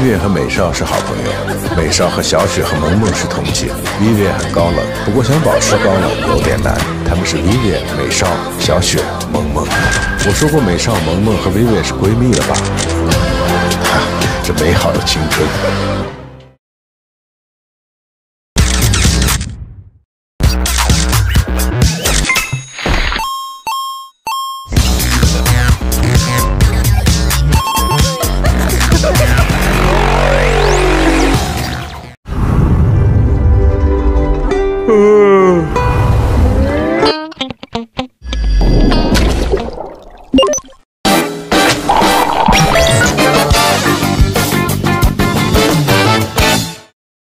Vivian 和美少是好朋友，美少和小雪和萌萌是同姐。Vivian 很高冷，不过想保持高冷有点难。她们是 Vivian、美少、小雪、萌萌。我说过美少、萌萌和 Vivian 是闺蜜了吧？这美好的青春。